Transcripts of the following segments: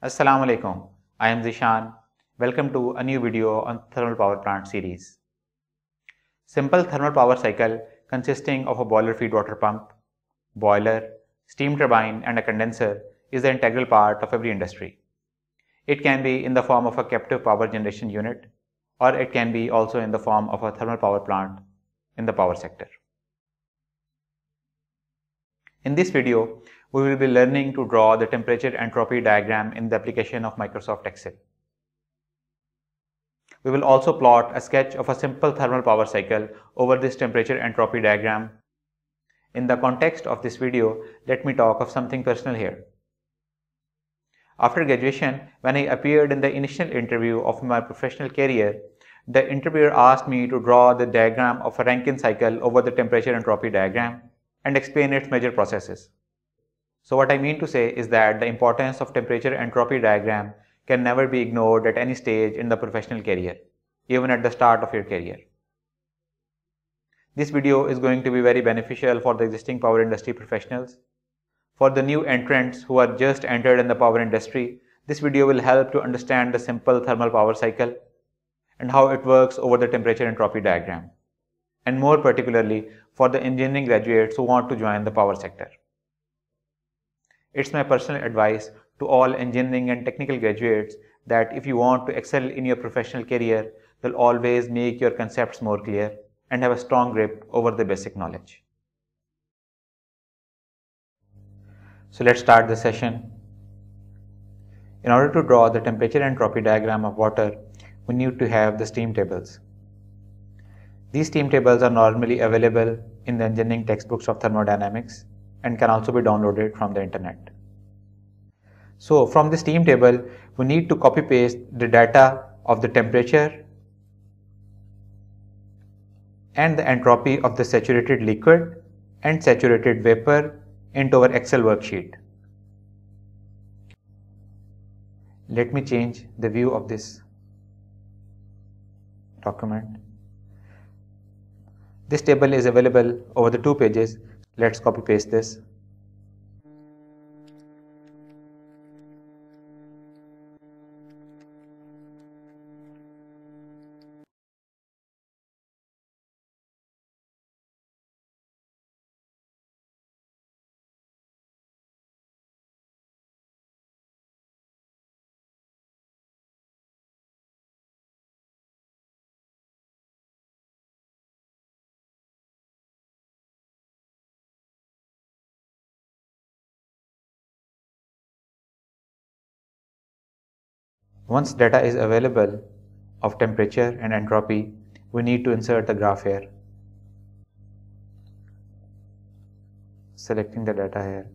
Assalamu alaikum. I am Zishan. Welcome to a new video on thermal power plant series. Simple thermal power cycle consisting of a boiler feed water pump, boiler, steam turbine and a condenser is the integral part of every industry. It can be in the form of a captive power generation unit, or it can be also in the form of a thermal power plant in the power sector. In this video, we will be learning to draw the temperature entropy diagram in the application of Microsoft Excel. We will also plot a sketch of a simple thermal power cycle over this temperature entropy diagram. In the context of this video, let me talk of something personal here. After graduation, when I appeared in the initial interview of my professional career, the interviewer asked me to draw the diagram of a Rankine cycle over the temperature entropy diagram and explain its major processes. So what I mean to say is that the importance of temperature entropy diagram can never be ignored at any stage in the professional career, even at the start of your career. This video is going to be very beneficial for the existing power industry professionals. For the new entrants who are just entered in the power industry, this video will help to understand the simple thermal power cycle and how it works over the temperature entropy diagram, and more particularly for the engineering graduates who want to join the power sector. It's my personal advice to all engineering and technical graduates that if you want to excel in your professional career, you'll always make your concepts more clear and have a strong grip over the basic knowledge. So let's start the session. In order to draw the temperature entropy diagram of water, we need to have the steam tables. These steam tables are normally available in the engineering textbooks of thermodynamics and can also be downloaded from the internet. So from the steam table, we need to copy paste the data of the temperature and the entropy of the saturated liquid and saturated vapor into our Excel worksheet. Let me change the view of this document. This table is available over the two pages. Let's copy paste this. Once data is available of temperature and entropy, we need to insert the graph here. Selecting the data here.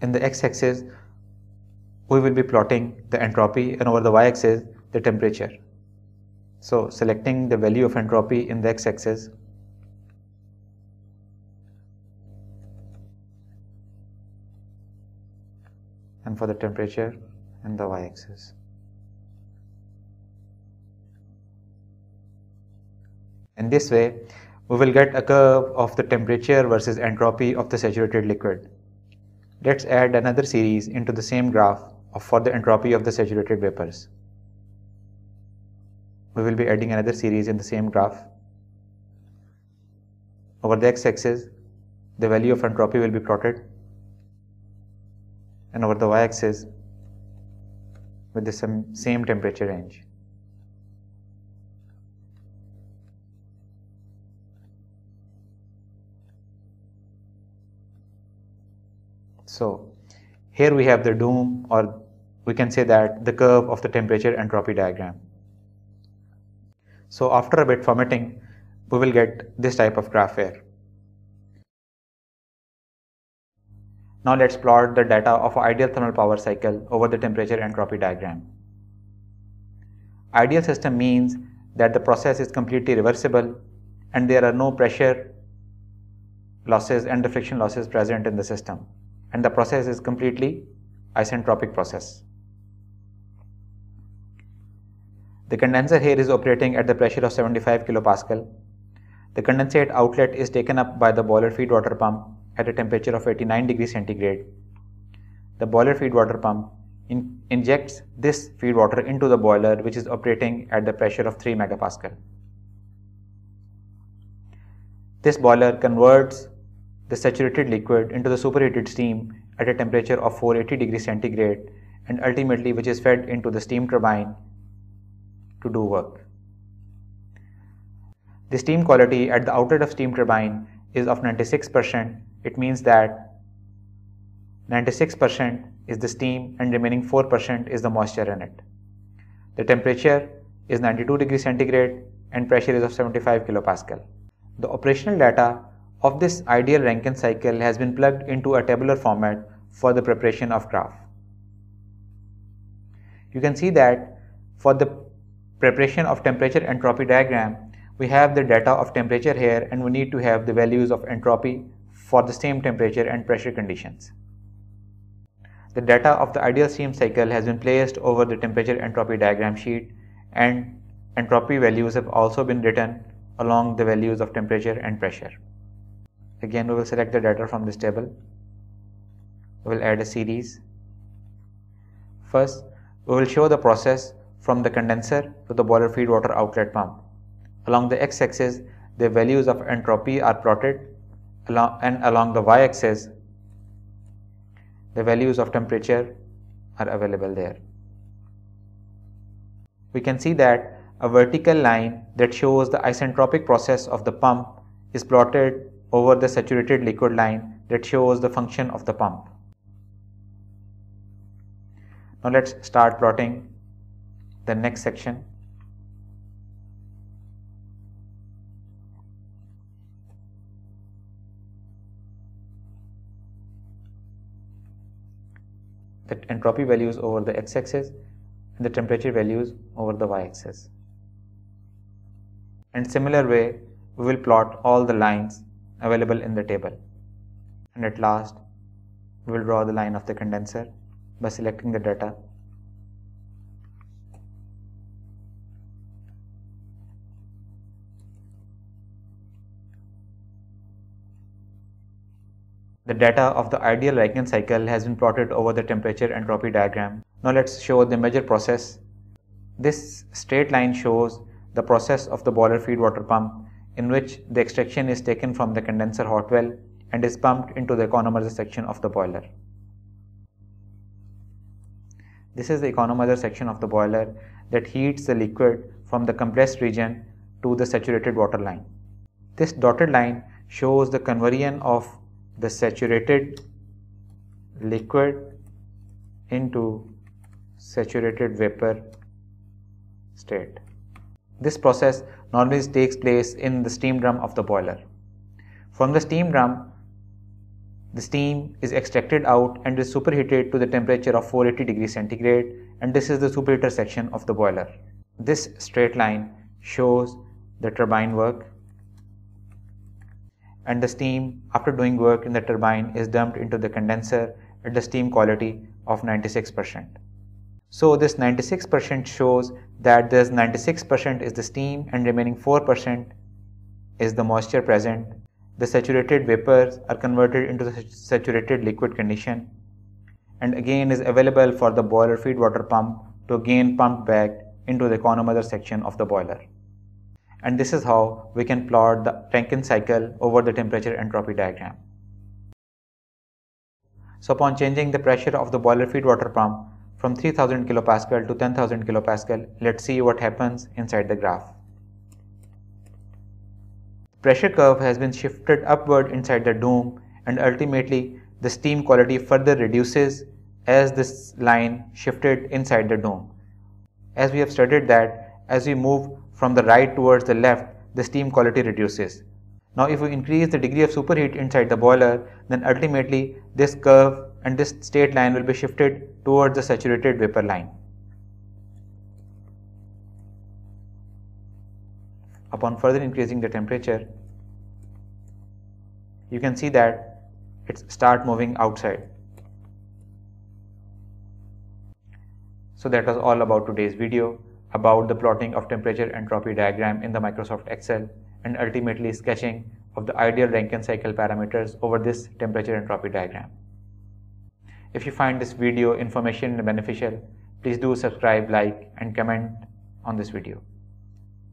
In the x-axis, we will be plotting the entropy, and over the y-axis, the temperature. So selecting the value of entropy in the x-axis, and for the temperature and the y-axis. In this way, we will get a curve of the temperature versus entropy of the saturated liquid. Let's add another series into the same graph for the entropy of the saturated vapors. We will be adding another series in the same graph. Over the x-axis, the value of entropy will be plotted, and over the y-axis with the same temperature range. So here we have the doom, or we can say that the curve of the temperature entropy diagram. So after a bit formatting, we will get this type of graph here. Now let's plot the data of an ideal thermal power cycle over the temperature entropy diagram. Ideal system means that the process is completely reversible and there are no pressure losses and the friction losses present in the system, and the process is completely isentropic process. The condenser here is operating at the pressure of 75 kilopascal. The condensate outlet is taken up by the boiler feed water pump at a temperature of 89 degrees centigrade. The boiler feed water pump injects this feed water into the boiler, which is operating at the pressure of 3 megapascal. This boiler converts the saturated liquid into the superheated steam at a temperature of 480 degrees centigrade and ultimately which is fed into the steam turbine to do work. The steam quality at the outlet of steam turbine is of 96%. It means that 96% is the steam and remaining 4% is the moisture in it. The temperature is 92 degrees centigrade and pressure is of 75 kilopascal. The operational data of this ideal Rankine cycle has been plugged into a tabular format for the preparation of graph. You can see that for the preparation of temperature entropy diagram, we have the data of temperature here and we need to have the values of entropy for the same temperature and pressure conditions. The data of the ideal steam cycle has been placed over the temperature entropy diagram sheet, and entropy values have also been written along the values of temperature and pressure. Again, we will select the data from this table. We will add a series. First, we will show the process from the condenser to the boiler feed water outlet pump. Along the x-axis, the values of entropy are plotted, and along the y-axis, the values of temperature are available there. We can see that a vertical line that shows the isentropic process of the pump is plotted over the saturated liquid line that shows the function of the pump. Now let's start plotting the next section. The entropy values over the x-axis and the temperature values over the y-axis. And similar way, we will plot all the lines available in the table. And at last, we will draw the line of the condenser by selecting the data. The data of the ideal Rankine cycle has been plotted over the temperature entropy diagram. Now let's show the measure process. This straight line shows the process of the boiler feed water pump, in which the extraction is taken from the condenser hot well and is pumped into the economizer section of the boiler. This is the economizer section of the boiler that heats the liquid from the compressed region to the saturated water line. This dotted line shows the conversion of the saturated liquid into saturated vapor state. This process normally takes place in the steam drum of the boiler. From the steam drum, the steam is extracted out and is superheated to the temperature of 480 degrees centigrade, and this is the superheater section of the boiler. This straight line shows the turbine work, and the steam after doing work in the turbine is dumped into the condenser at the steam quality of 96%. So this 96% shows that this 96% is the steam and remaining 4% is the moisture present. The saturated vapors are converted into the saturated liquid condition and again is available for the boiler feed water pump to again pump back into the economizer section of the boiler. And this is how we can plot the Rankine cycle over the temperature entropy diagram. So upon changing the pressure of the boiler feed water pump from 3000 kilopascal to 10,000 kilopascal, let's see what happens inside the graph. The pressure curve has been shifted upward inside the dome, and ultimately the steam quality further reduces as this line shifted inside the dome. As we have studied that, as we move from the right towards the left, the steam quality reduces. Now if we increase the degree of superheat inside the boiler, then ultimately this curve and this straight line will be shifted towards the saturated vapor line. Upon further increasing the temperature, you can see that it starts moving outside. So that was all about today's video. about the plotting of temperature entropy diagram in the Microsoft Excel, and ultimately sketching of the ideal Rankine cycle parameters over this temperature entropy diagram. If you find this video information beneficial, please do subscribe, like, and comment on this video.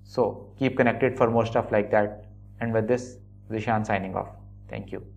So keep connected for more stuff like that. And with this, Zishan signing off. Thank you.